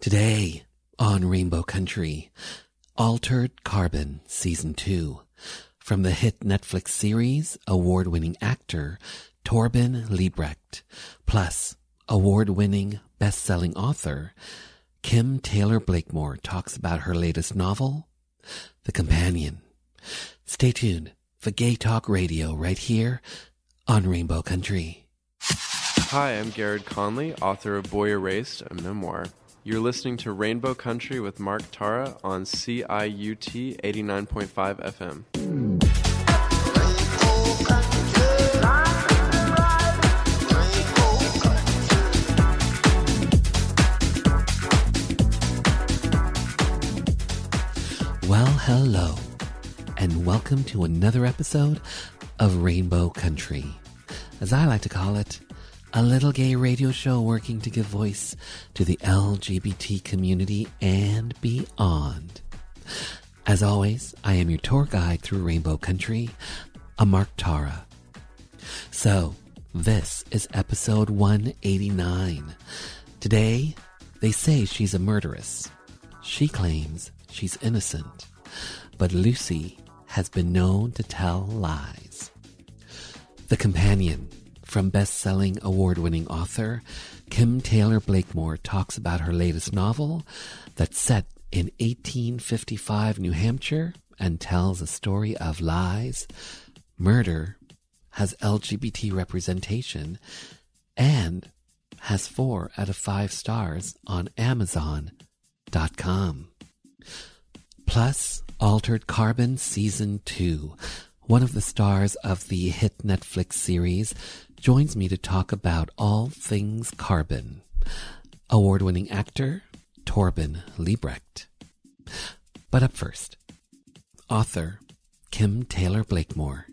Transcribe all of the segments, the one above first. Today on Rainbow Country, Altered Carbon Season 2. From the hit Netflix series, award-winning actor Torben Liebrecht, plus award-winning best-selling author Kim Taylor Blakemore talks about her latest novel, The Companion. Stay tuned for Gay Talk Radio right here on Rainbow Country. Hi, I'm Garrett Conley, author of Boy Erased, a memoir. You're listening to Rainbow Country with Mark Tara on CIUT 89.5 FM. Well, hello, and welcome to another episode of Rainbow Country, as I like to call it, a little gay radio show working to give voice to the LGBT community and beyond. As always, I am your tour guide through Rainbow Country, Mark Tara. So, this is episode 189. Today, they say she's a murderess. She claims she's innocent, but Lucy has been known to tell lies. The Companion, from best-selling award-winning author Kim Taylor Blakemore, talks about her latest novel that's set in 1855 New Hampshire and tells a story of lies, murder, has LGBT representation, and has 4 out of 5 stars on Amazon.com. Plus, Altered Carbon Season 2, one of the stars of the hit Netflix series, joins me to talk about all things carbon. Award-winning actor Torben Liebrecht. But up first, author Kim Taylor Blakemore.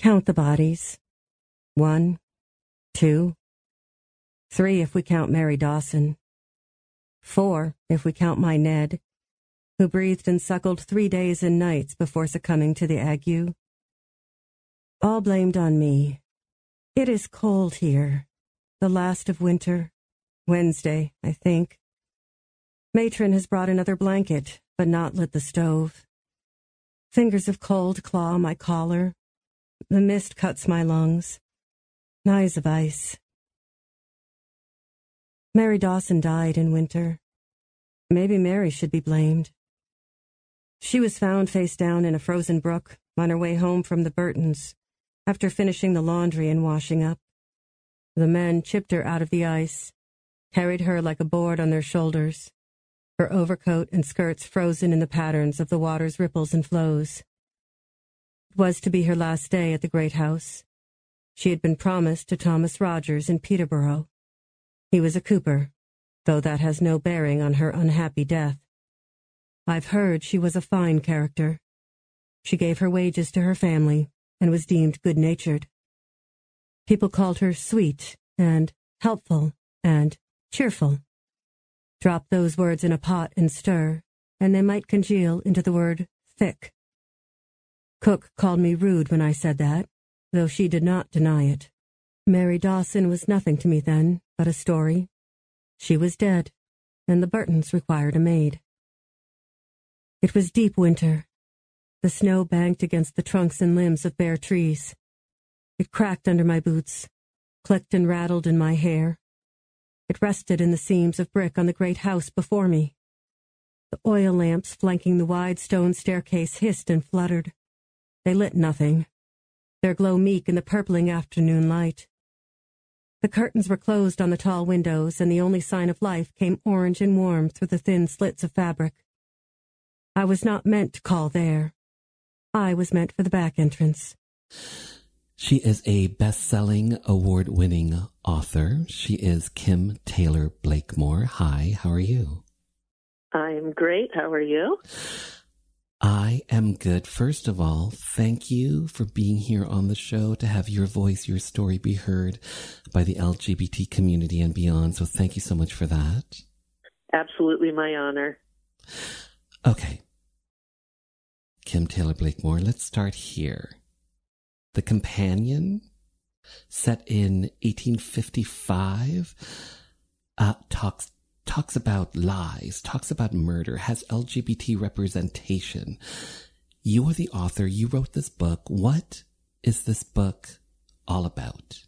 Count the bodies. 1, 2, 3 if we count Mary Dawson. 4 if we count my Ned, who breathed and suckled 3 days and nights before succumbing to the ague. All blamed on me. It is cold here. The last of winter. Wednesday, I think. Matron has brought another blanket, but not lit the stove. Fingers of cold claw my collar. The mist cuts my lungs. Knives of ice. Mary Dawson died in winter. Maybe Mary should be blamed. She was found face down in a frozen brook on her way home from the Burtons after finishing the laundry and washing up. The men chipped her out of the ice, carried her like a board on their shoulders, her overcoat and skirts frozen in the patterns of the water's ripples and flows. It was to be her last day at the great house. She had been promised to Thomas Rogers in Peterborough. He was a cooper, though that has no bearing on her unhappy death. I've heard she was a fine character. She gave her wages to her family and was deemed good-natured. People called her sweet and helpful and cheerful. Drop those words in a pot and stir, and they might congeal into the word thick. Cook called me rude when I said that, though she did not deny it. Mary Dawson was nothing to me then but a story. She was dead, and the Burtons required a maid. It was deep winter. The snow banked against the trunks and limbs of bare trees. It cracked under my boots, clicked and rattled in my hair. It rested in the seams of brick on the great house before me. The oil lamps flanking the wide stone staircase hissed and fluttered. They lit nothing, their glow meek in the purpling afternoon light. The curtains were closed on the tall windows, and the only sign of life came orange and warm through the thin slits of fabric. I was not meant to call there. I was meant for the back entrance. She is a best-selling, award-winning author. She is Kim Taylor Blakemore. Hi, how are you? I am great. How are you? I am good. First of all, thank you for being here on the show to have your voice, your story be heard by the LGBT community and beyond. So thank you so much for that. Absolutely my honor. Okay. Kim Taylor Blakemore, let's start here. The Companion set in 1855, talks about lies, talks about murder, has LGBT representation. You are the author. You wrote this book. What is this book all about?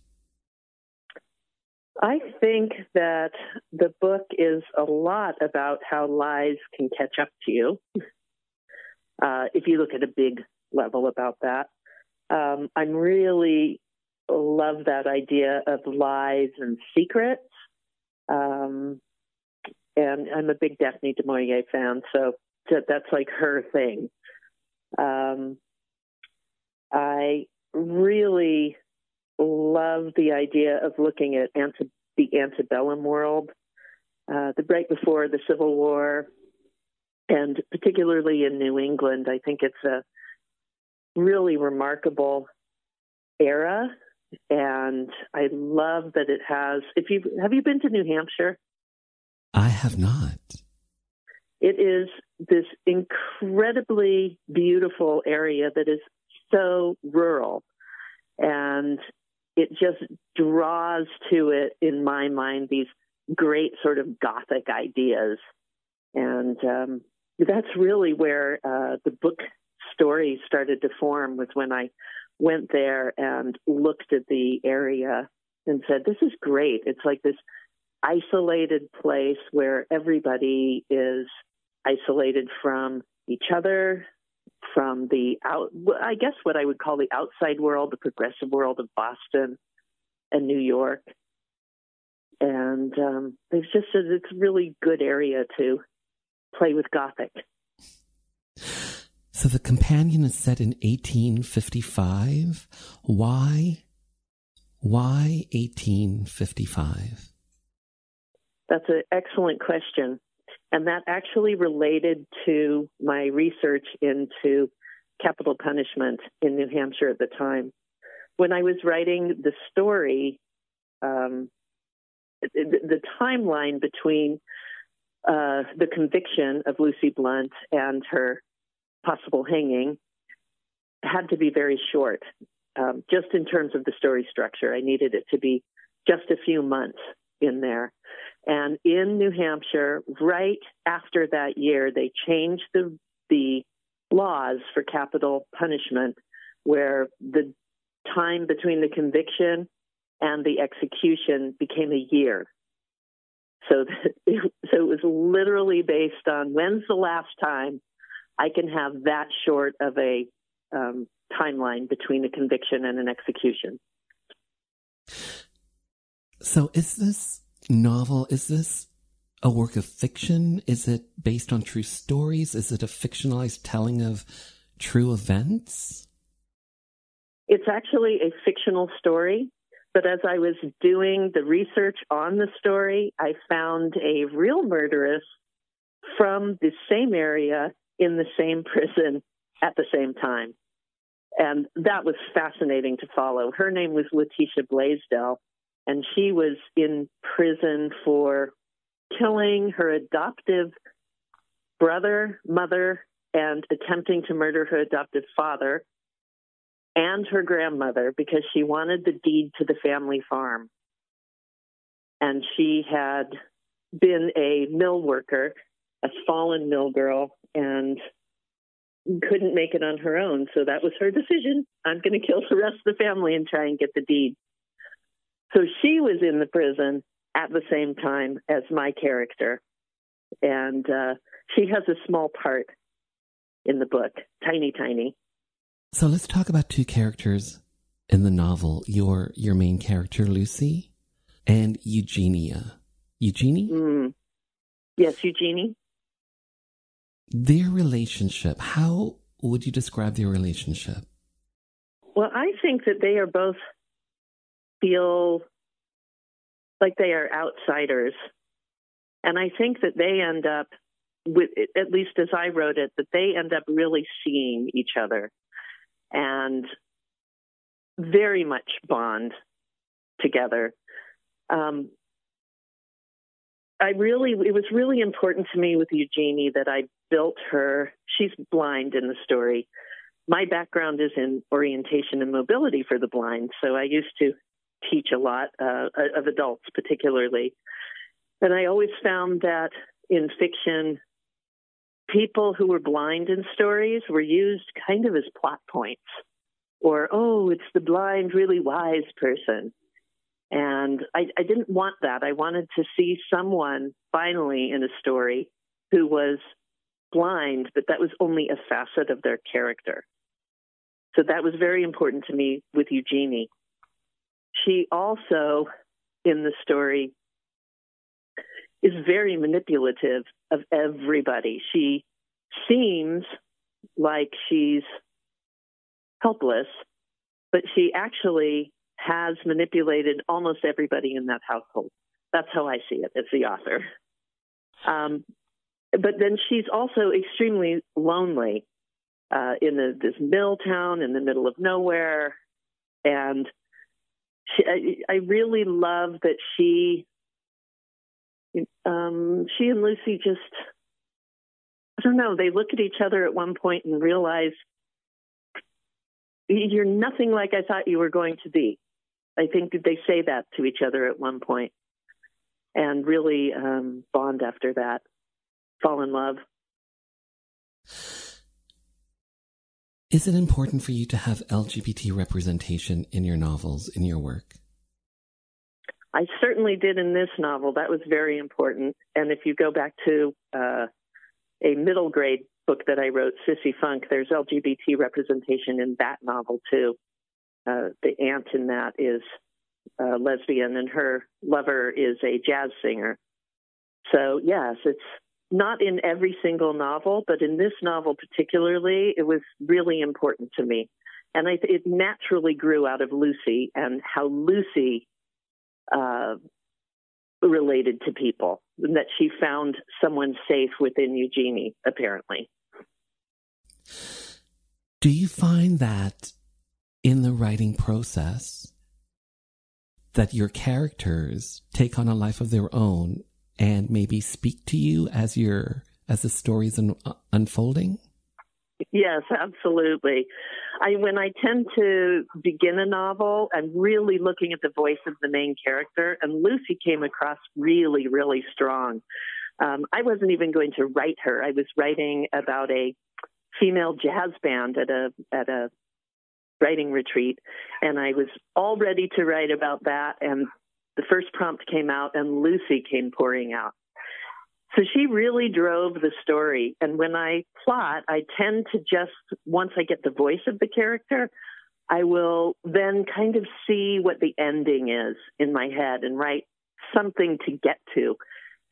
I think that the book is a lot about how lies can catch up to you. If you look at a big level about that, I really love that idea of lies and secrets. And I'm a big Daphne du Maurier fan, so that's like her thing. I really love the idea of looking at the antebellum world, the right before the Civil War, and particularly in New England. I think it's a really remarkable era, and I love that it has. Have you been to New Hampshire? I have not. It is this incredibly beautiful area that is so rural, and it just draws to it, in my mind, these great sort of Gothic ideas. And that's really where the book story started to form, was when I went there and looked at the area and said, this is great. It's like this isolated place where everybody is isolated from each other, from I guess what I would call the outside world, the progressive world of Boston and New York. And they've just said it's a really good area to play with Gothic. So The Companion is set in 1855. Why 1855? That's an excellent question. And that actually related to my research into capital punishment in New Hampshire at the time. When I was writing the story, the timeline between the conviction of Lucy Blunt and her possible hanging had to be very short, just in terms of the story structure. I needed it to be just a few months in there. And in New Hampshire, right after that year, they changed the laws for capital punishment, where the time between the conviction and the execution became a year. So it was literally based on, when's the last time I can have that short of a timeline between a conviction and an execution. So is this novel, is this a work of fiction? Is it based on true stories? Is it a fictionalized telling of true events? It's actually a fictional story, but as I was doing the research on the story, I found a real murderess from the same area in the same prison at the same time. And that was fascinating to follow. Her name was Leticia Blaisdell. And she was in prison for killing her adoptive brother, mother, and attempting to murder her adoptive father and her grandmother, because she wanted the deed to the family farm. And she had been a mill worker, a fallen mill girl, and couldn't make it on her own. So that was her decision. I'm going to kill the rest of the family and try and get the deed. So she was in the prison at the same time as my character. And she has a small part in the book, tiny, tiny. So let's talk about two characters in the novel, your main character, Lucy, and Eugenia. Eugenie? Mm. Yes, Eugenie. Their relationship, how would you describe their relationship? Well, I think that they are both feel like they are outsiders. And I think that they end up, with, at least as I wrote it, that they end up really seeing each other and very much bond together. It was really important to me with Eugenie that I built her. She's blind in the story. My background is in orientation and mobility for the blind, so I used to teach a lot of adults particularly. And I always found that in fiction, people who were blind in stories were used kind of as plot points. Or, oh, it's the blind, really wise person. And I didn't want that. I wanted to see someone finally in a story who was blind, but that was only a facet of their character. So that was very important to me with Eugenie. She also, in the story, is very manipulative of everybody. She seems like she's helpless, but she actually has manipulated almost everybody in that household. That's how I see it as the author. But then she's also extremely lonely in this mill town in the middle of nowhere. And I really love that she and Lucy just, I don't know, they look at each other at one point and realize, you're nothing like I thought you were going to be. I think that they say that to each other at one point and really bond after that, fall in love. Is it important for you to have LGBT representation in your novels, in your work? I certainly did in this novel. That was very important. And if you go back to a middle grade book that I wrote, Sissy Funk, there's LGBT representation in that novel too. The aunt in that is lesbian and her lover is a jazz singer. So yes, it's not in every single novel, but in this novel particularly, it was really important to me. And it naturally grew out of Lucy and how Lucy related to people, that she found someone safe within Eugenie, apparently. Do you find that in the writing process that your characters take on a life of their own and maybe speak to you as the story's unfolding? Yes, absolutely. When I tend to begin a novel, I'm really looking at the voice of the main character, and Lucy came across really, really strong. I wasn't even going to write her. I was writing about a female jazz band at a writing retreat, and I was all ready to write about that, and the first prompt came out, and Lucy came pouring out. So she really drove the story. And when I plot, I tend to just, once I get the voice of the character, I will then kind of see what the ending is in my head and write something to get to.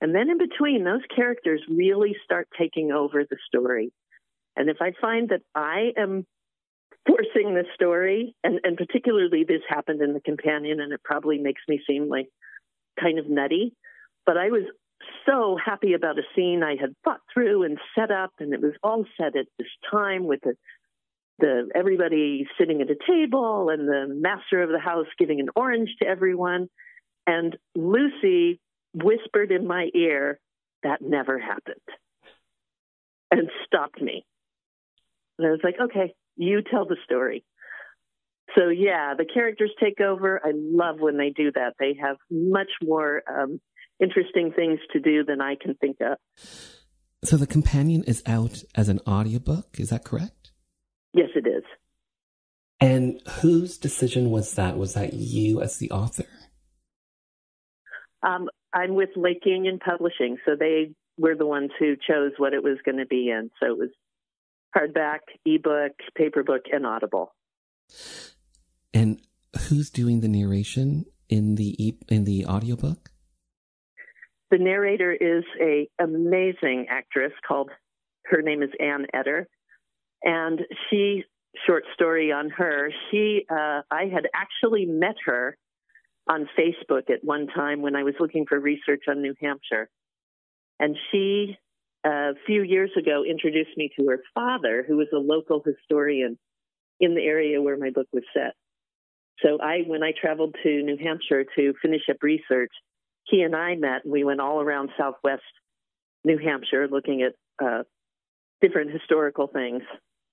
And then in between, those characters really start taking over the story. And if I find that I am forcing the story, and particularly this happened in The Companion, and it probably makes me seem like kind of nutty, but I was so happy about a scene I had thought through and set up, and it was all set at this time with the everybody sitting at a table and the master of the house giving an orange to everyone. And Lucy whispered in my ear, that never happened, and stopped me. And I was like, okay, you tell the story. So yeah, the characters take over. I love when they do that. They have much more interesting things to do than I can think of. So The Companion is out as an audiobook, is that correct? Yes, it is. And whose decision was that? Was that you as the author? I'm with Lake Union Publishing, so they were the ones who chose what it was going to be in. So it was hardback, ebook, paper book, and Audible. And who's doing the narration in the audiobook? The narrator is an amazing actress called, her name is Anne Etter, and she, short story on her, I had actually met her on Facebook at one time when I was looking for research on New Hampshire. And she, a few years ago, introduced me to her father, who was a local historian in the area where my book was set. So when I traveled to New Hampshire to finish up research, he and I met, and we went all around southwest New Hampshire looking at different historical things.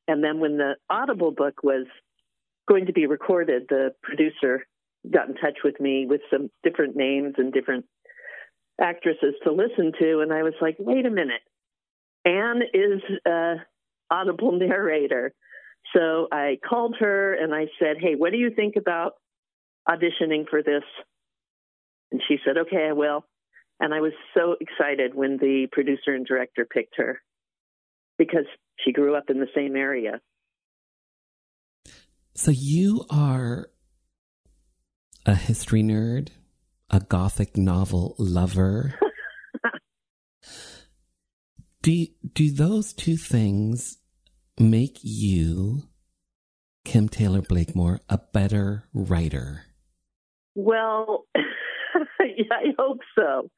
And then when the Audible book was going to be recorded, the producer got in touch with me with some different names and different actresses to listen to. And I was like, wait a minute, Anne is an audible narrator. So I called her and I said, hey, what do you think about auditioning for this? And she said, okay, I will. And I was so excited when the producer and director picked her because she grew up in the same area. So you are a history nerd, a gothic novel lover. Do those two things make you, Kim Taylor Blakemore, a better writer? Well, yeah, I hope so.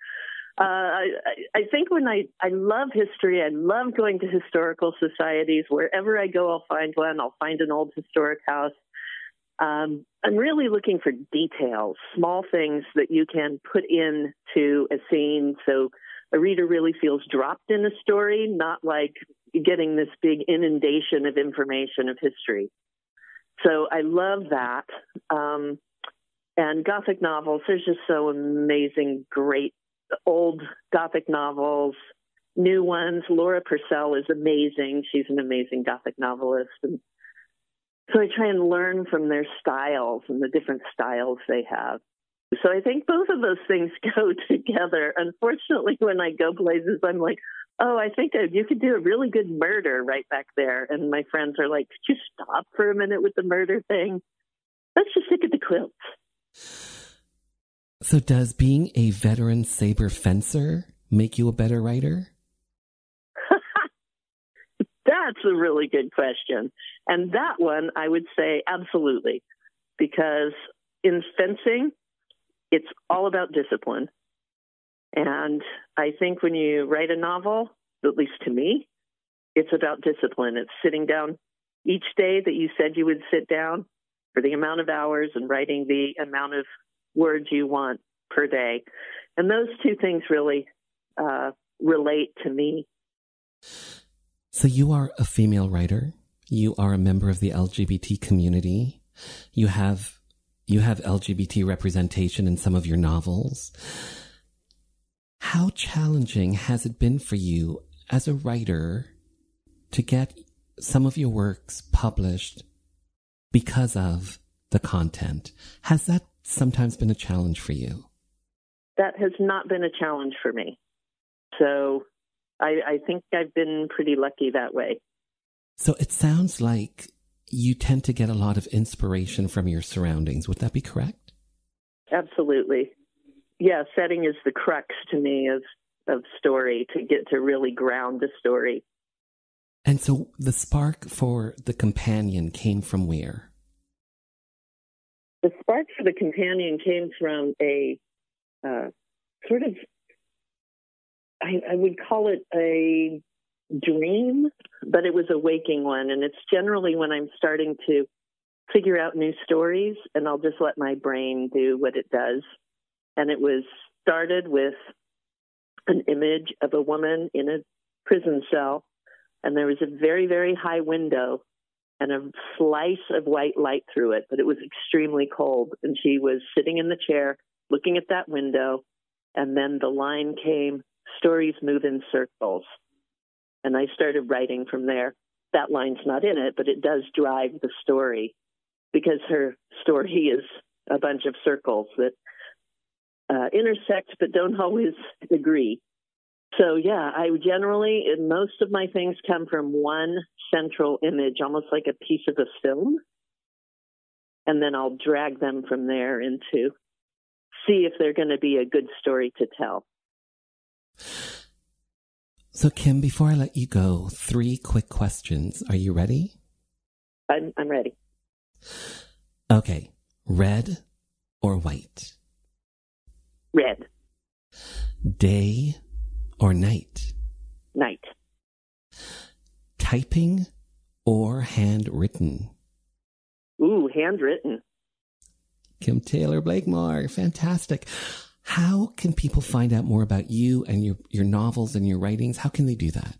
I think when I love history, I love going to historical societies. Wherever I go, I'll find one. I'll find an old historic house. I'm really looking for details, small things that you can put into a scene so a reader really feels dropped in a story, not like getting this big inundation of information of history. So I love that. And Gothic novels, there's just so amazing, great old Gothic novels, new ones. Laura Purcell is amazing. She's an amazing Gothic novelist. And so I try and learn from their styles and the different styles they have. So I think both of those things go together. Unfortunately, when I go places, I'm like, oh, I think you could do a really good murder right back there. And my friends are like, could you stop for a minute with the murder thing? Let's just stick at the quilts. So does being a veteran saber fencer make you a better writer? That's a really good question. And that one, I would say absolutely. Because in fencing, it's all about discipline. And I think when you write a novel, at least to me, it's about discipline. It's sitting down each day that you said you would sit down for the amount of hours and writing the amount of words you want per day. And those two things really relate to me. So you are a female writer. You are a member of the LGBT community. You have LGBT representation in some of your novels. How challenging has it been for you as a writer to get some of your works published because of the content? Has that sometimes been a challenge for you? That has not been a challenge for me. So I think I've been pretty lucky that way. So it sounds like you tend to get a lot of inspiration from your surroundings. Would that be correct? Absolutely. Yeah, setting is the crux to me of story, to get to really ground the story. And so the spark for The Companion came from where? The spark for The Companion came from a sort of, I would call it a dream, but it was a waking one. And it's generally when I'm starting to figure out new stories, and I'll just let my brain do what it does. And it was started with an image of a woman in a prison cell, and there was a very, very high window and a slice of white light through it, but it was extremely cold. And she was sitting in the chair looking at that window, and then the line came, stories move in circles. And I started writing from there. That line's not in it, but it does drive the story because her story is a bunch of circles that intersect but don't always agree. So yeah, I generally, most of my things come from one central image, almost like a piece of a film. And then I'll drag them from there into see if they're going to be a good story to tell. So Kim, before I let you go, three quick questions. Are you ready? I'm ready. Okay. Red or white? Red. Day or night? Night. Typing or handwritten? Ooh, handwritten. Kim Taylor Blakemore, fantastic. How can people find out more about you and your novels and your writings? How can they do that?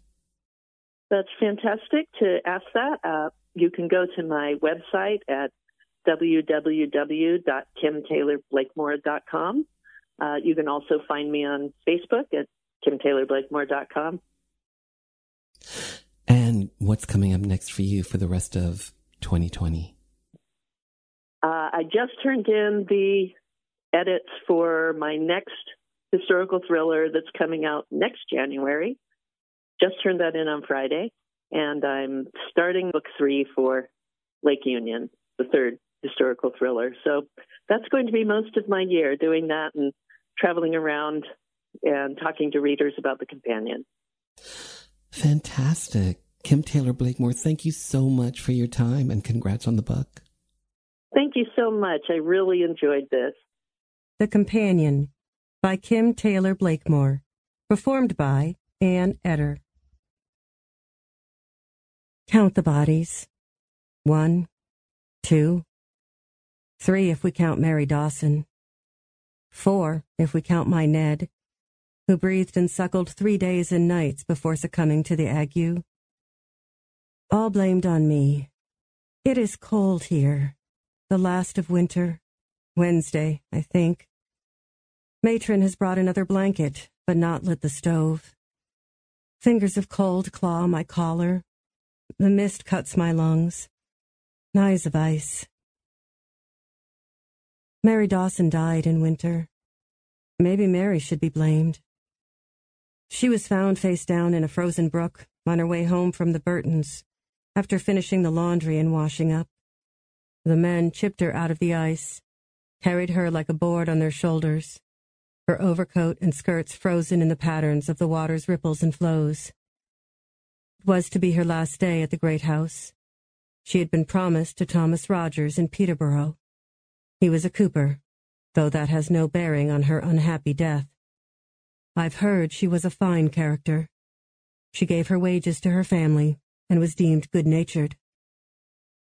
That's fantastic to ask that. You can go to my website at www.kimtaylorbblakemore.com. You can also find me on Facebook at kimtaylorbblakemore.com. And what's coming up next for you for the rest of 2020? I just turned in the edits for my next historical thriller that's coming out next January. Just turned that in on Friday. And I'm starting book 3 for Lake Union, the third historical thriller. So that's going to be most of my year, doing that and traveling around and talking to readers about The Companion. Fantastic. Kim Taylor Blakemore, thank you so much for your time and congrats on the book. Thank you so much. I really enjoyed this. The Companion by Kim Taylor Blakemore, performed by Anne Etter. Count the bodies. 1, 2, 3 if we count Mary Dawson. 4 if we count my Ned, who breathed and suckled 3 days and nights before succumbing to the ague. All blamed on me. It is cold here. The last of winter. Wednesday, I think. Matron has brought another blanket, but not lit the stove. Fingers of cold claw my collar. The mist cuts my lungs. Knives of ice. Mary Dawson died in winter. Maybe Mary should be blamed. She was found face down in a frozen brook on her way home from the Burtons, after finishing the laundry and washing up. The men chipped her out of the ice, carried her like a board on their shoulders, her overcoat and skirts frozen in the patterns of the water's ripples and flows. It was to be her last day at the great house. She had been promised to Thomas Rogers in Peterborough. He was a cooper, though that has no bearing on her unhappy death. I've heard she was a fine character. She gave her wages to her family and was deemed good-natured.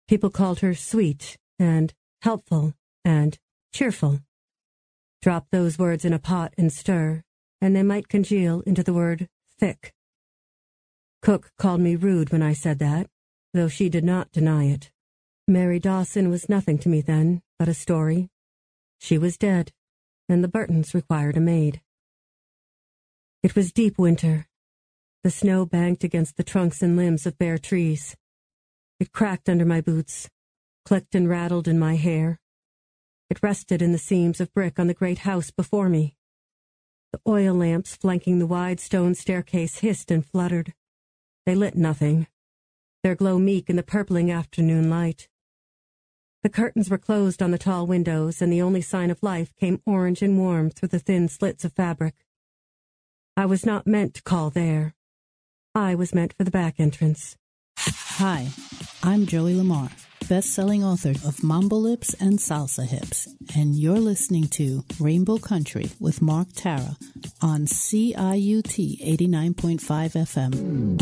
People called her sweet and helpful and cheerful. Drop those words in a pot and stir, and they might congeal into the word thick. Cook called me rude when I said that, though she did not deny it. Mary Dawson was nothing to me then but a story. She was dead, and the Burtons required a maid. It was deep winter. The snow banked against the trunks and limbs of bare trees. It cracked under my boots, clicked and rattled in my hair. It rested in the seams of brick on the great house before me. The oil lamps flanking the wide stone staircase hissed and fluttered. They lit nothing, their glow meek in the purpling afternoon light. The curtains were closed on the tall windows, and the only sign of life came orange and warm through the thin slits of fabric. I was not meant to call there. I was meant for the back entrance. Hi, I'm Joey Lamar, best-selling author of Mambo Lips and Salsa Hips, and you're listening to Rainbow Country with Mark Tara on CIUT 89.5 FM.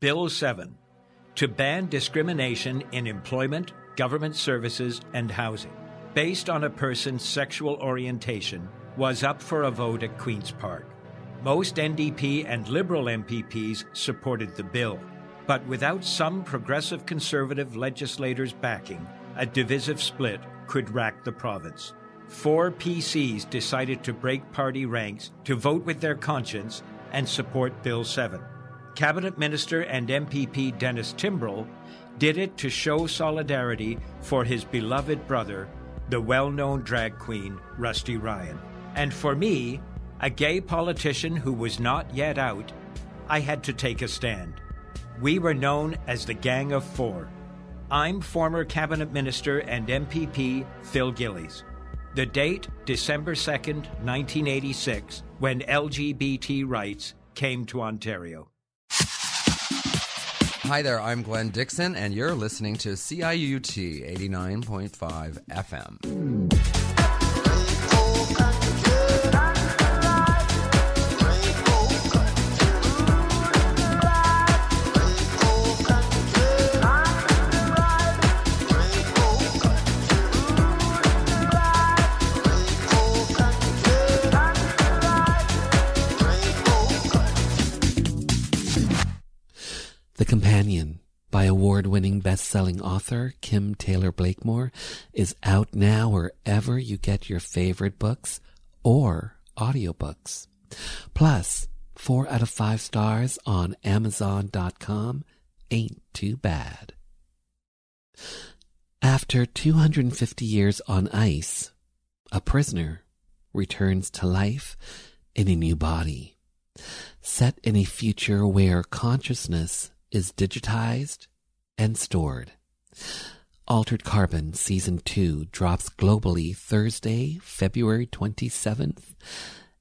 Bill 7, to ban discrimination in employment, government services, and housing, based on a person's sexual orientation, was up for a vote at Queen's Park. Most NDP and Liberal MPPs supported the bill, but without some progressive Conservative legislators' backing, a divisive split could rack the province. 4 PCs decided to break party ranks to vote with their conscience and support Bill 7. Cabinet Minister and MPP Dennis Timbrell did it to show solidarity for his beloved brother, the well-known drag queen Rusty Ryan. And for me, a gay politician who was not yet out, I had to take a stand. We were known as the Gang of Four. I'm former Cabinet Minister and MPP Phil Gillies. The date, December 2nd, 1986, when LGBT rights came to Ontario. Hi there, I'm Glenn Dixon, and you're listening to CIUT 89.5 FM. by award-winning best-selling author Kim Taylor Blakemore is out now wherever you get your favorite books or audiobooks. Plus, 4 out of 5 stars on Amazon.com ain't too bad. After 250 years on ice, a prisoner returns to life in a new body, set in a future where consciousness is digitized and stored. Altered Carbon Season 2 drops globally Thursday, February 27th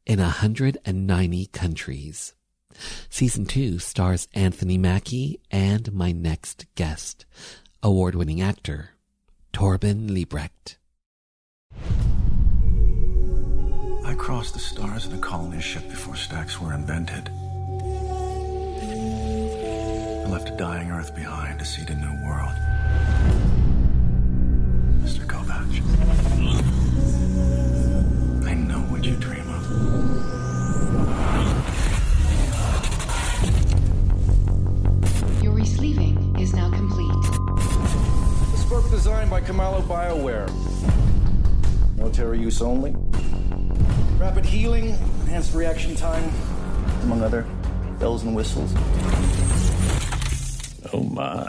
in 190 countries. Season 2 stars Anthony Mackie and my next guest, award-winning actor Torben Liebrecht. I crossed the stars in a colony ship before stacks were invented. I left a dying Earth behind to seed a new world. Mr. Kovacs, I know what you dream of. Your resleeving is now complete. This book designed by Kamalo BioWare. Military use only. Rapid healing, enhanced reaction time, among other bells and whistles. Oh my.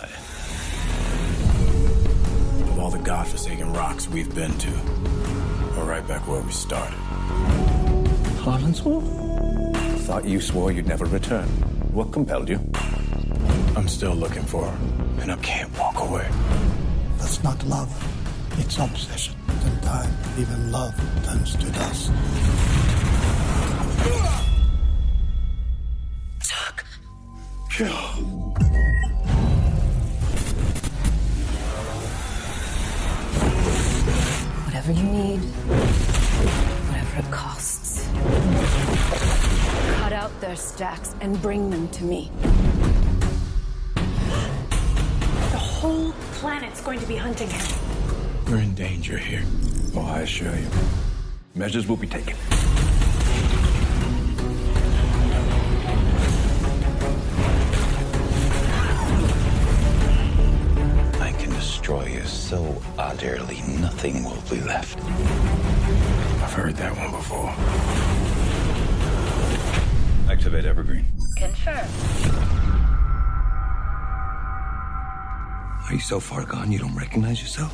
Of all the godforsaken rocks we've been to, we're right back where we started. Harlan's World? Thought you swore you'd never return. What compelled you? I'm still looking for her, and I can't walk away. That's not love. It's obsession. In time, even love turns to dust. Tuck. Kill. Whatever you need, whatever it costs, cut out their stacks and bring them to me. The whole planet's going to be hunting him. We're in danger here. Oh, I assure you. Measures will be taken. I can destroy you so utterly, nothing will be left. I've heard that one before. Activate Evergreen. Confirmed. Are you so far gone you don't recognize yourself?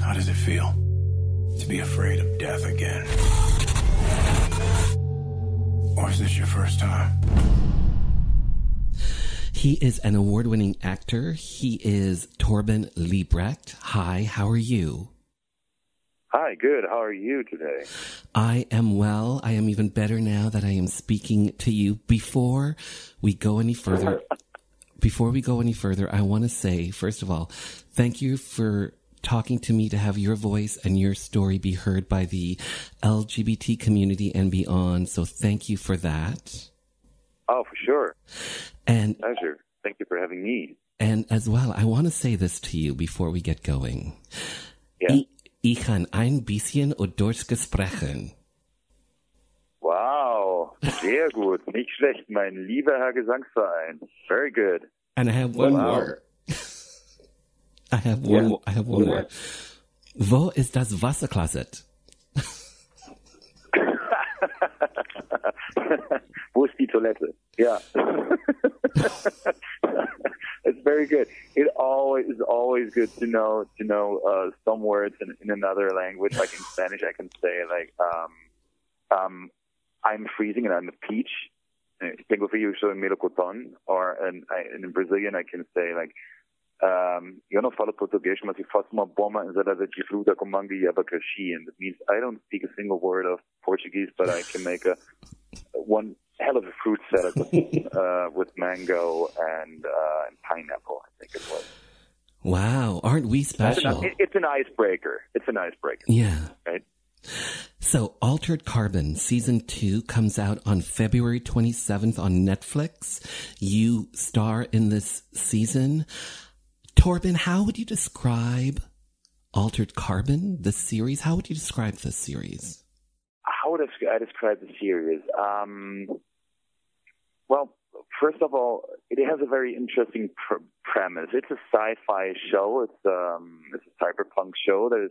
How does it feel to be afraid of death again? Or is this your first time? He is an award-winning actor. He is Torben Liebrecht. Hi, how are you? Hi, good. How are you today? I am well. I am even better now that I am speaking to you. Before we go any further, I want to say, first of all, thank you for talking to me, to have your voice and your story be heard by the LGBT community and beyond. So thank you for that. Oh, for sure. And pleasure. Thank you for having me. And as well, I want to say this to you before we get going. Yeah. Ich kann ein bisschen Deutsch sprechen. Wow, sehr gut. Nicht schlecht, mein lieber Herr Gesangsverein. Very good. And I have one more. I have one more. Wo ist das Wasserklosett? Wo ist die Toilette? Yeah. It's very good. It always is always good to know some words in another language. Like in Spanish, I can say like I'm freezing and I'm a peach. Tengo frío y soy melocotón. Or in Brazilian, I can say like eu não falo português, mas eu faço uma bomba ensalada de fruta com manga e abacaxi. And it means I don't speak a single word of Portuguese, but I can make one hell of a fruit salad with mango and pineapple, I think it was. Wow, aren't we special? It's an icebreaker. Yeah. Right? So Altered Carbon Season 2 comes out on February 27th on Netflix. You star in this season. Torben, how would you describe Altered Carbon, this series? how would I describe the series? Well, first of all, it has a very interesting premise. It's a sci-fi show. It's a cyberpunk show that is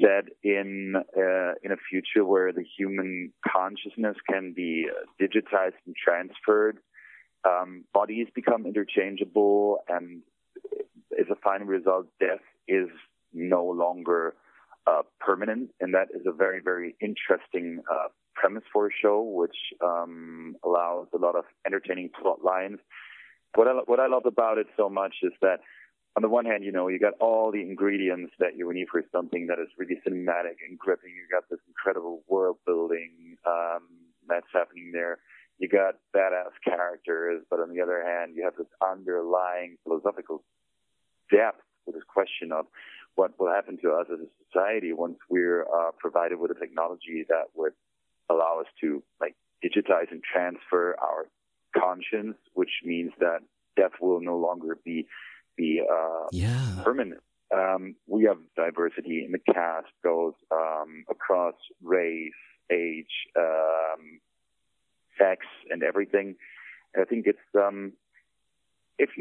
set in a future where the human consciousness can be digitized and transferred. Bodies become interchangeable, and as a final result, death is no longer permanent, and that is a very, very interesting premise for a show, which allows a lot of entertaining plot lines. What I love about it so much is that, on the one hand, you know, you got all the ingredients that you would need for something that is really cinematic and gripping. You got this incredible world building that's happening there. You got badass characters, but on the other hand, you have this underlying philosophical depth with this question of what will happen to us as a society once we're provided with a technology that would allow us to, like, digitize and transfer our conscience, which means that death will no longer be permanent. We have diversity in the cast, goes across race, age, sex, and everything. And I think it's if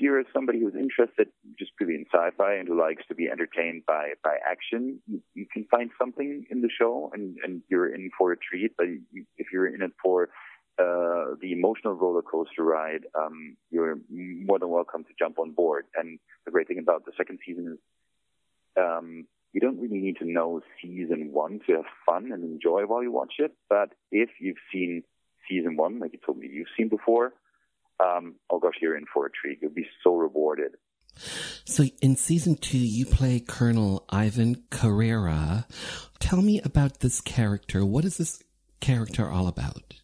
you're somebody who's interested just really in sci-fi and who likes to be entertained by action, you can find something in the show, and you're in for a treat. But if you're in it for the emotional roller coaster ride, you're more than welcome to jump on board. And the great thing about the second season is you don't really need to know season one to have fun and enjoy while you watch it. But if you've seen season one, like you told me you've seen before, oh gosh, you're in for a treat. You'll be so rewarded. So in season two, you play Colonel Ivan Carrera. Tell me about this character. What is this character all about?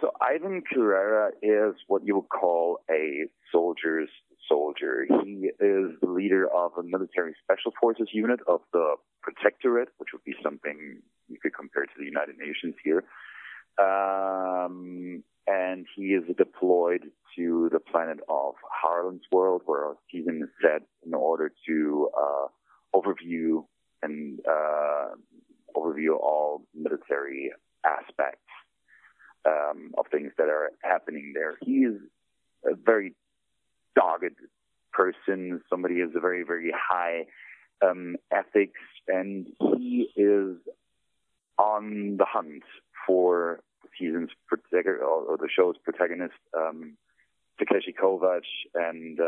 So Ivan Carrera is what you would call a soldier's soldier. He is the leader of a military special forces unit of the Protectorate, which would be something you could compare to the United Nations here. And he is deployed to the planet of Harlan's World, where our season is set, in order to overview all military aspects of things that are happening there. He is a very dogged person. Somebody has a very, very high ethics, and he is on the hunt for season's protagonist, or the show's protagonist, Takeshi Kovacs, and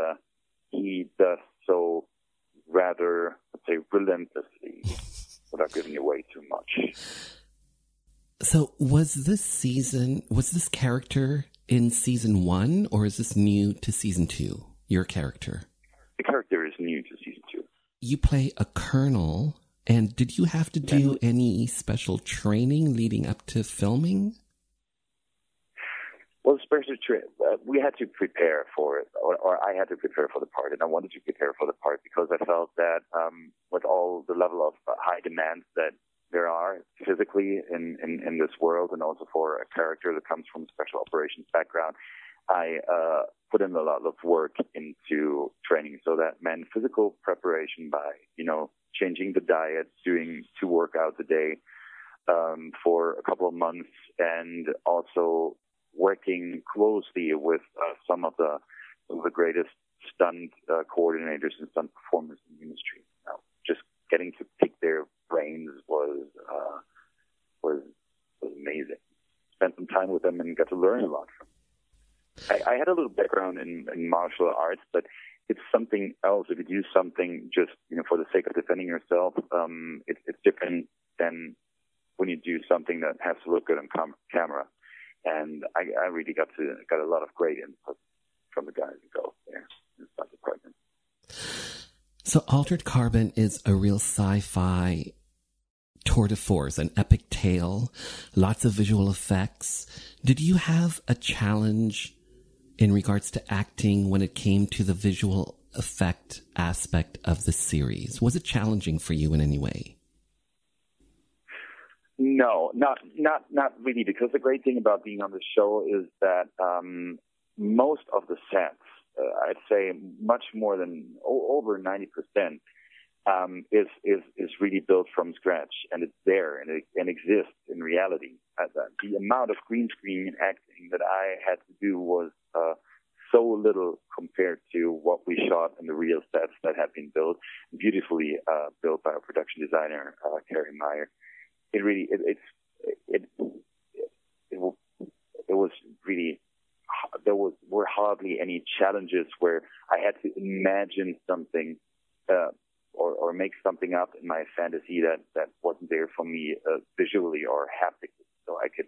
he does so rather, let's say, relentlessly, without giving away too much. So was this character in season one, or is this new to season two, your character? The character is new to season two. You play a colonel, and did you have to do any special training leading up to filming? Well, we had to prepare for it, or I had to prepare for the part, and I wanted to prepare for the part because I felt that with all the level of high demands that there are physically in this world, and also for a character that comes from a special operations background, I put in a lot of work into training. So that meant physical preparation by, you know, changing the diet, doing 2 workouts a day for a couple of months, and also working closely with some of the greatest stunt coordinators and stunt performers in the industry. Now, just getting to pick their brains was amazing. Spent some time with them and got to learn a lot from them. I had a little background in martial arts, but it's something else. If you do something just, you know, for the sake of defending yourself, it's different than when you do something that has to look good on camera. And I really got a lot of great input from the guys who go there. It's not surprising. So Altered Carbon is a real sci-fi tour de force, an epic tale, lots of visual effects. Did you have a challenge in regards to acting when it came to the visual effect aspect of the series? Was it challenging for you in any way? No, not really, because the great thing about being on the show is that most of the sets, I'd say much more than over 90%, is really built from scratch, and it's there and exists in reality. The amount of green screen and acting that I had to do was so little compared to what we shot in the real sets that had been built, beautifully built by our production designer, Terry Meyer. It really, it was really, there were hardly any challenges where I had to imagine something or make something up in my fantasy that wasn't there for me visually or haptically. So I could,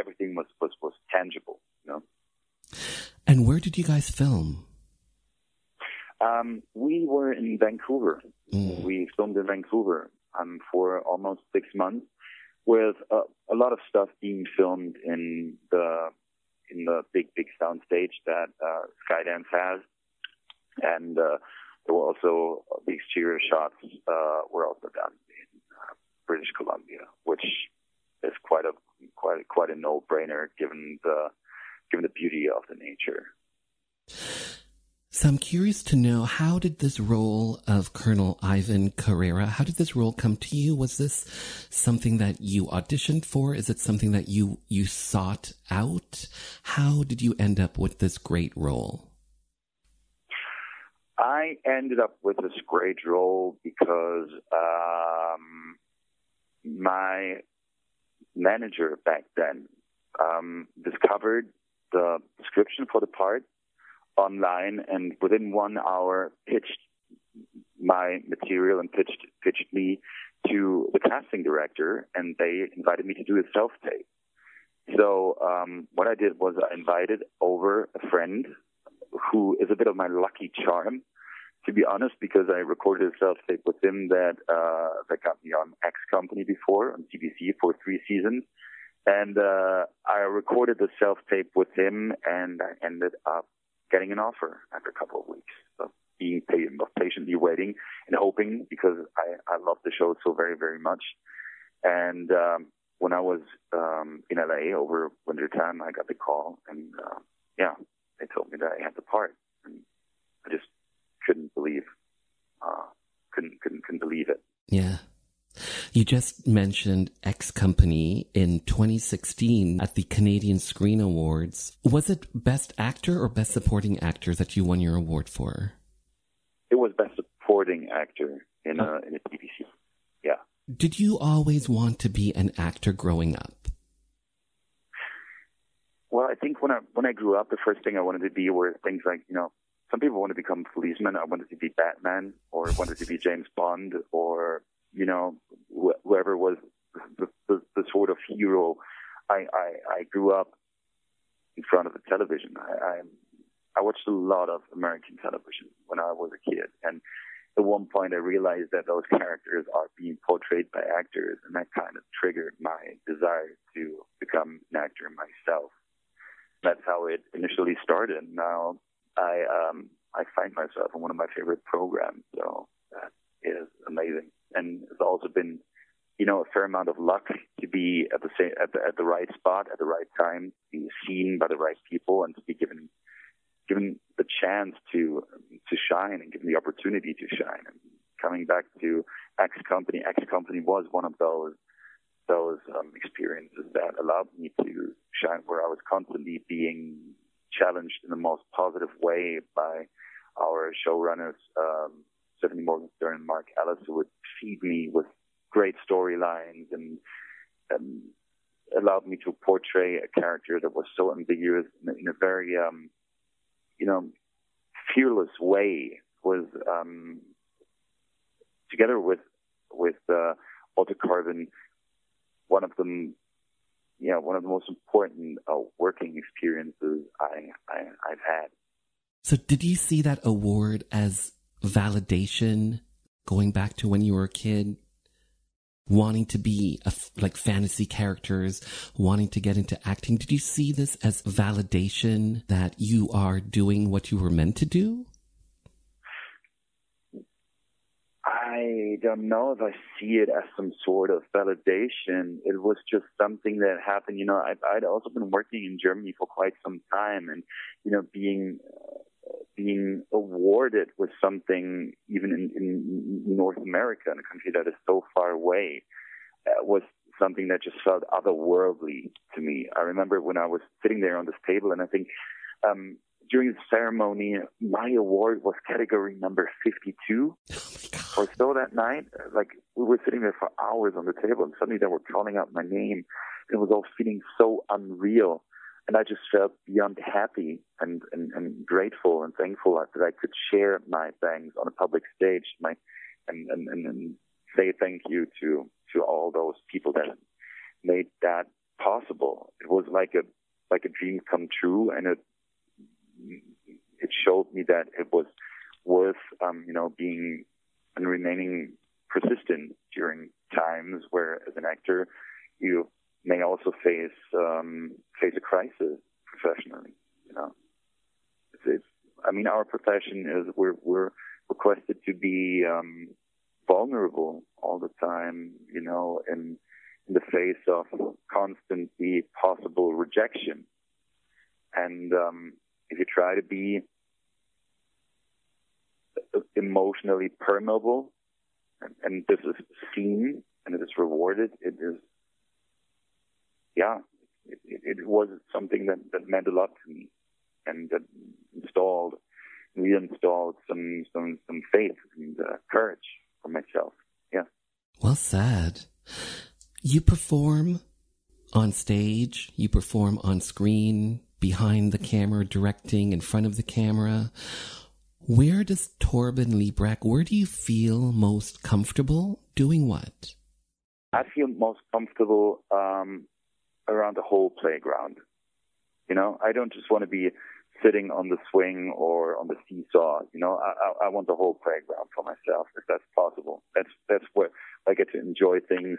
everything was tangible, you know? And where did you guys film? We were in Vancouver. Mm. We filmed in Vancouver for almost 6 months, with a lot of stuff being filmed in the big soundstage that Skydance has, and there were also the exterior shots were also done in British Columbia, which is quite a no-brainer given the beauty of the nature. So I'm curious to know, how did this role of Colonel Ivan Carrera, how did this role come to you? Was this something that you auditioned for? Is it something that you sought out? How did you end up with this great role? I ended up with this great role because my manager back then discovered the description for the part online, and within 1 hour pitched my material and pitched me to the casting director, and they invited me to do a self-tape. So what I did was I invited over a friend who is a bit of my lucky charm, to be honest, because I recorded a self-tape with him that got me on X Company before, on TBC, for 3 seasons. And I recorded the self-tape with him, and I ended up getting an offer after a couple of weeks of being patiently waiting and hoping, because I loved the show so very, very much. And when I was in LA over winter time, I got the call, and they told me that I had the part, and I just couldn't believe it. Yeah. You just mentioned X Company in 2016 at the Canadian Screen Awards. Was it Best Actor or Best Supporting Actor that you won your award for? It was Best Supporting Actor in a TBC. Yeah. Did you always want to be an actor growing up? Well, I think when I grew up, the first thing I wanted to be were things like, you know, some people want to become policemen. I wanted to be Batman, or wanted to be James Bond, or, you know, whoever was the sort of hero. I grew up in front of the television. I watched a lot of American television when I was a kid, and at one point I realized that those characters are being portrayed by actors, and that kind of triggered my desire to become an actor myself. That's how it initially started. Now I find myself in one of my favorite programs, so that is amazing. And it's also been, you know, a fair amount of luck to be at the right spot at the right time, being seen by the right people, and to be given the chance to shine, and given the opportunity to shine. And coming back to X Company was one of those experiences that allowed me to shine, where I was constantly being challenged in the most positive way by our showrunners, Stephanie Morgan Stern and Mark Ellis, who would feed me with great storylines and allowed me to portray a character that was so ambiguous in a very, you know, fearless way. Was together with Altered Carbon, one of the most important working experiences I've had. So, did you see that award as validation, going back to when you were a kid, wanting to be like fantasy characters, wanting to get into acting? Did you see this as validation that you are doing what you were meant to do? I don't know if I see it as some sort of validation. It was just something that happened. You know, I'd also been working in Germany for quite some time, and, you know, being being awarded with something, even in North America, in a country that is so far away, was something that just felt otherworldly to me. I remember when I was sitting there on this table, and I think during the ceremony, my award was category number 52 or so that night. Like, we were sitting there for hours on the table, and suddenly they were calling out my name. It was all feeling so unreal. And I just felt beyond happy and grateful and thankful that I could share my thanks on a public stage, and say thank you to all those people that made that possible. It was like a dream come true, and it showed me that it was worth being and remaining persistent during times where, as an actor, you may also face a crisis professionally. Our profession is we're requested to be vulnerable all the time, in the face of constantly possible rejection. And if you try to be emotionally permeable, and this is seen and it is rewarded, it was something that meant a lot to me, and that reinstalled some faith and courage for myself. Yeah. Well said. You perform on stage, you perform on screen, behind the camera, directing, in front of the camera. Where does Torben Liebrecht, where do you feel most comfortable doing what? I feel most comfortable around the whole playground. I don't just want to be sitting on the swing or on the seesaw. I want the whole playground for myself, if that's possible. That's where I get to enjoy things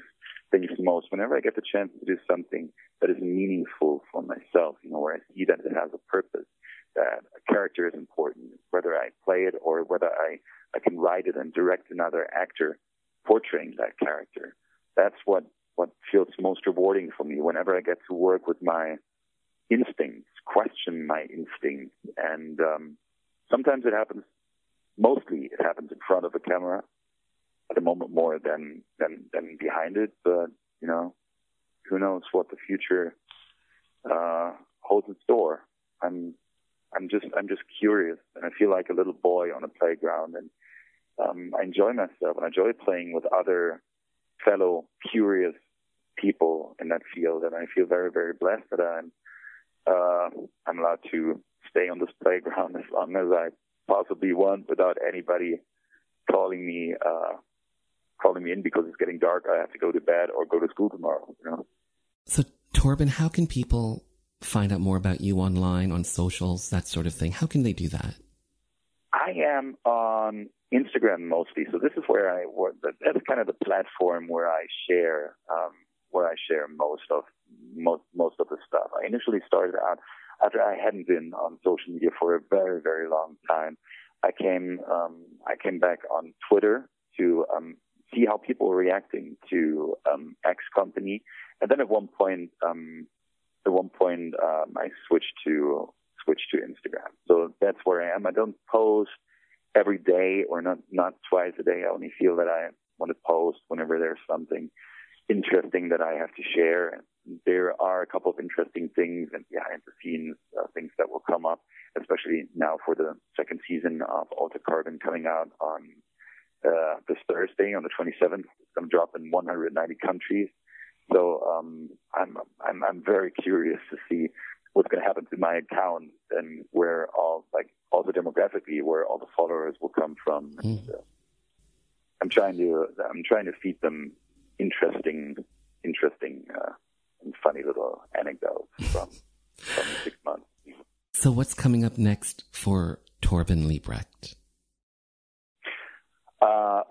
most. Whenever I get the chance to do something that is meaningful for myself, where I see that it has a purpose, that a character is important, whether I play it or whether I can write it and direct another actor portraying that character. That's what feels most rewarding for me, whenever I get to work with my instincts, question my instincts. And sometimes it happens, mostly it happens in front of a camera at the moment more than behind it. But, who knows what the future holds in store. I'm just curious, and I feel like a little boy on a playground, and I enjoy myself, and I enjoy playing with other fellow curious people in that field, and I feel very, very blessed that I'm allowed to stay on this playground as long as I possibly want, without anybody calling me in because it's getting dark, I have to go to bed or go to school tomorrow. So, Torben, how can people find out more about you online, on socials, that sort of thing? How can they do that? I am on Instagram mostly, so this is where I work. That's kind of the platform where I share most of the stuff. I initially started out after I hadn't been on social media for a very, very long time. I came back on Twitter to see how people were reacting to X Company, and then at one point, I switched to Instagram. So that's where I am. I don't post every day, or not twice a day. I only feel that I want to post whenever there's something interesting that I have to share. There are a couple of interesting things and behind the scenes things that will come up, especially now for the second season of Altered Carbon coming out on this Thursday, on the 27th. It's going to drop in 190 countries. So I'm very curious to see what's going to happen to my account, and where also demographically, where all the followers will come from. Mm. I'm trying to feed them interesting, and funny little anecdotes from 6 months. So what's coming up next for Torben Liebrecht?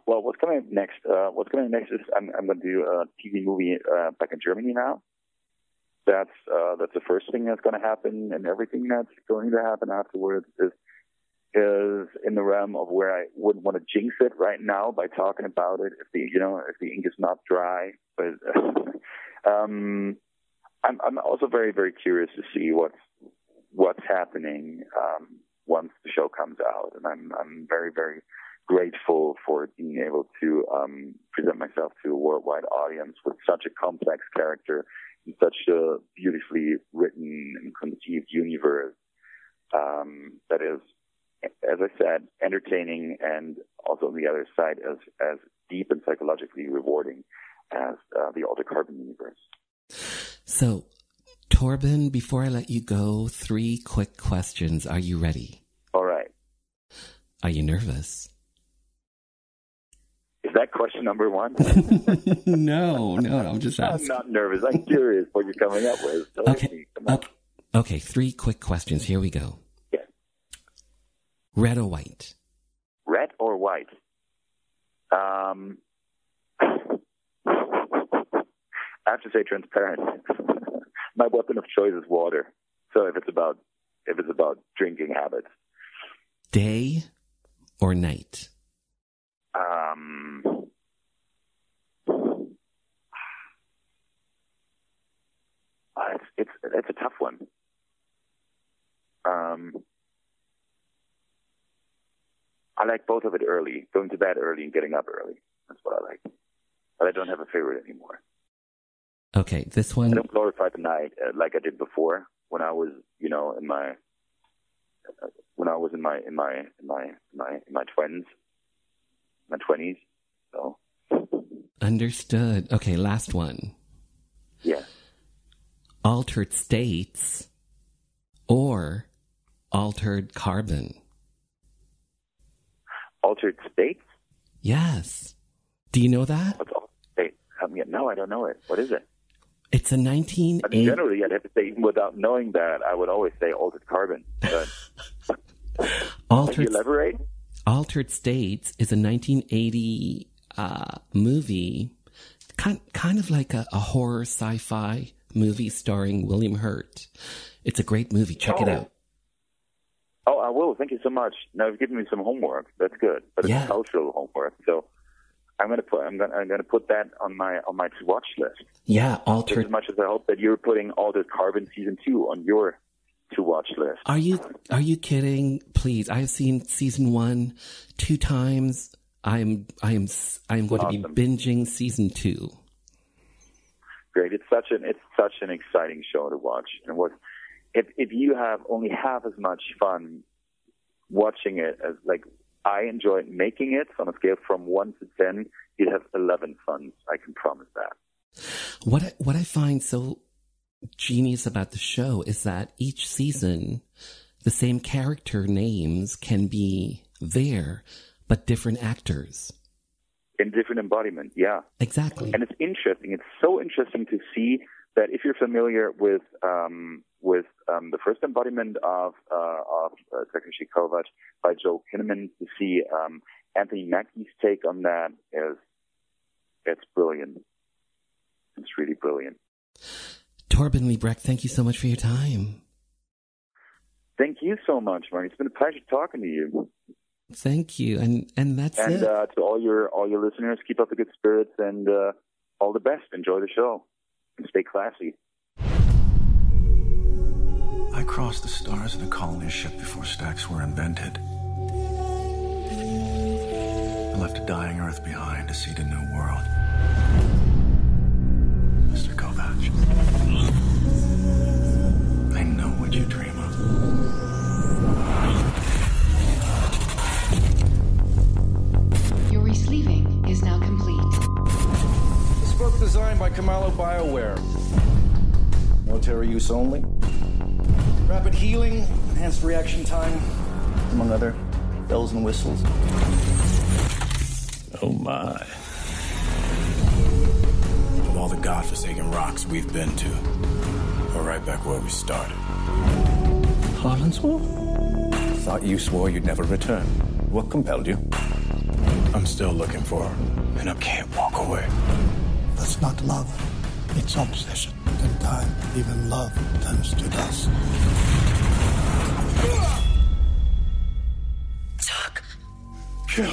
Well, what's coming up next is I'm going to do a TV movie back in Germany now. That's the first thing that's going to happen, and everything that's going to happen afterwards is in the realm of where I wouldn't want to jinx it right now by talking about it if the ink is not dry. But I'm also very, very curious to see what's happening once the show comes out. And I'm very, very grateful for being able to present myself to a worldwide audience with such a complex character in such a beautifully written and conceived universe that is, as I said, entertaining and also on the other side as deep and psychologically rewarding as the Altered Carbon universe. So, Torben, before I let you go, three quick questions. Are you ready? All right. Are you nervous? Is that question number one? No, I'm just asking. I'm not nervous. I'm curious what you're coming up with. So okay, three quick questions. Here we go. Yeah. Red or white? Red or white? I have to say transparent. My weapon of choice is water. So if it's about drinking habits. Day or night? It's a tough one. I like both of it early, going to bed early and getting up early. That's what I like. But I don't have a favorite anymore. Okay, this one. I don't glorify the night like I did before when I was, in my when I was in my 20s. My 20s. So. Understood. Okay, last one. Yeah. Altered States or Altered Carbon? Altered States? Yes. Do you know that? What's Altered States? No, I don't know it. what is it? It's a 1980... generally, I'd have to say, even without knowing that, I would always say Altered Carbon. But... Altered... Can you elaborate? Altered States is a 1980 movie, kind of like a horror sci-fi movie starring William Hurt. It's a great movie. Check it out. Oh, I will. Thank you so much. Now you've given me some homework. That's good, but it's cultural homework. So I'm gonna put that on my to watch list. Yeah, Altered. As much as I hope that you're putting Altered Carbon season 2 on your to watch list. Are you kidding? Please, I have seen season 1 2 times. I am going to be binging season 2. Great! It's such an exciting show to watch, and if you have only half as much fun watching it as like I enjoyed making it, on a scale from 1 to 10, you'd have 11 fun. I can promise that. What I find so genius about the show is that each season, the same character names can be there, but different actors. In different embodiment, yeah. Exactly. And it's interesting. It's so interesting to see that if you're familiar with the first embodiment of Takeshi Kovacs by Joel Kinneman, to see Anthony Mackie's take on that it's brilliant. It's really brilliant. Torben Liebrecht, thank you so much for your time. Thank you so much, Mark. It's been a pleasure talking to you. Thank you, and that's it. And to all your listeners, keep up the good spirits and all the best. Enjoy the show and stay classy. I crossed the stars in a colony ship before stacks were invented. I left a dying Earth behind to seed a new world. Mr. Kovacs, I know what you dream of. Sleeving is now complete. This book designed by Kamalo BioWare. Military use only. Rapid healing, enhanced reaction time, among other bells and whistles. Oh my. Of all the godforsaken rocks we've been to, we're right back where we started. Harlan's World? Thought you swore you'd never return. What compelled you? I'm still looking for her, and I can't walk away. That's not love. It's obsession. In time, even love turns to dust. Tuck. Kill.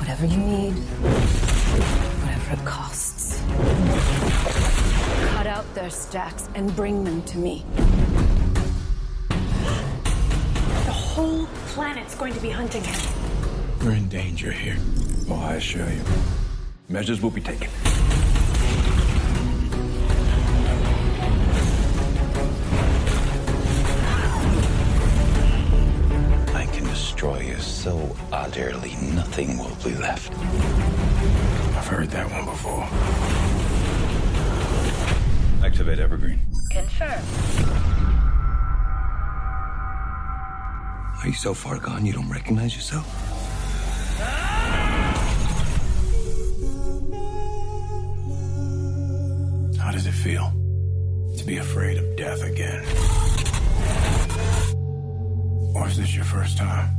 Whatever you need, whatever it costs. their stacks and bring them to me. The whole planet's going to be hunting him. We're in danger here. Oh, I assure you. Measures will be taken. I can destroy you so utterly, nothing will be left. I've heard that one before. Activate Evergreen. Confirm. Are you so far gone you don't recognize yourself? How does it feel to be afraid of death again? Or is this your first time?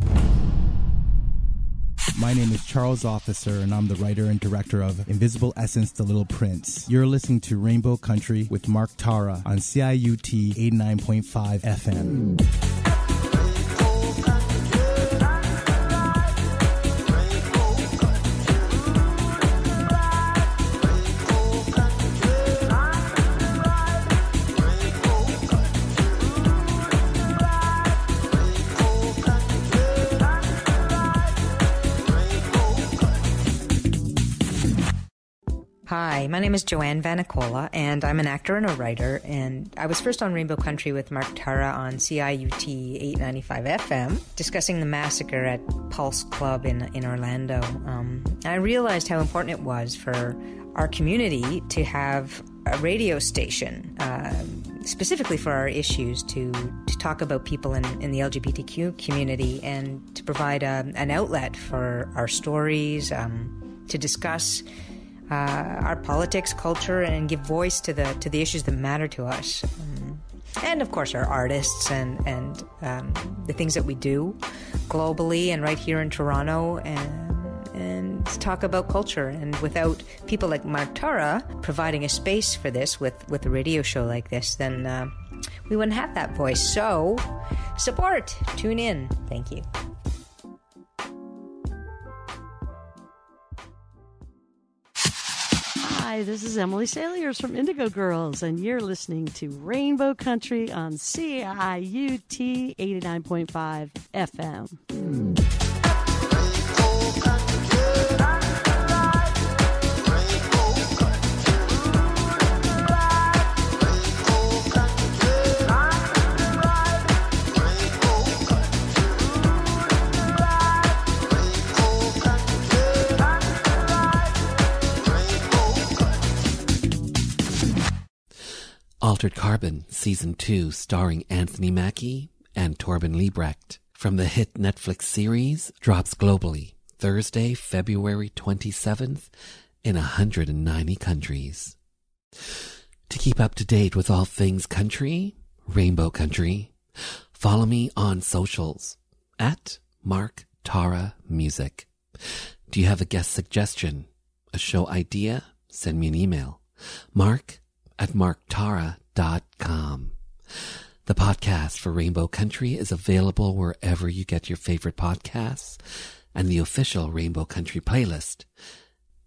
My name is Charles Officer, and I'm the writer and director of Invisible Essence The Little Prince. You're listening to Rainbow Country with Mark Tara on CIUT 89.5 FM. Hi, my name is Joanne Vanicola, and I'm an actor and a writer, and I was first on Rainbow Country with Mark Tara on CIUT 89.5 FM, discussing the massacre at Pulse Club in Orlando. I realized how important it was for our community to have a radio station, specifically for our issues, to talk about people in the LGBTQ community and to provide an outlet for our stories, to discuss our politics, culture, and give voice to the issues that matter to us, and of course our artists and the things that we do globally and right here in Toronto, and talk about culture. And without people like Mark Tara providing a space for this with a radio show like this, then we wouldn't have that voice. So support, tune in. Thank you. Hi, this is Emily Saliers from Indigo Girls, and you're listening to Rainbow Country on CIUT 89.5 FM. Altered Carbon, Season 2, starring Anthony Mackie and Torben Liebrecht, from the hit Netflix series, drops globally Thursday, February 27th in 190 countries. To keep up to date with all things country, Rainbow Country, follow me on socials at Mark Tara Music. Do you have a guest suggestion, a show idea? Send me an email. Mark@marktara.com. The podcast for Rainbow Country is available wherever you get your favorite podcasts, and the official Rainbow Country playlist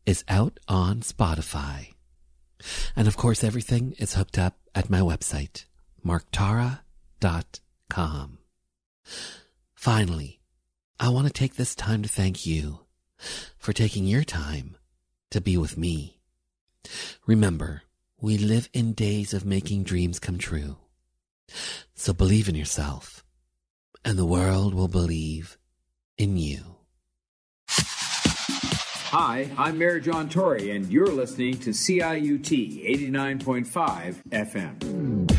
is out on Spotify. And of course, everything is hooked up at my website, marktara.com. Finally, I want to take this time to thank you for taking your time to be with me. Remember, we live in days of making dreams come true. So believe in yourself, and the world will believe in you. Hi, I'm Mayor John Tory, and you're listening to CIUT 89.5 FM.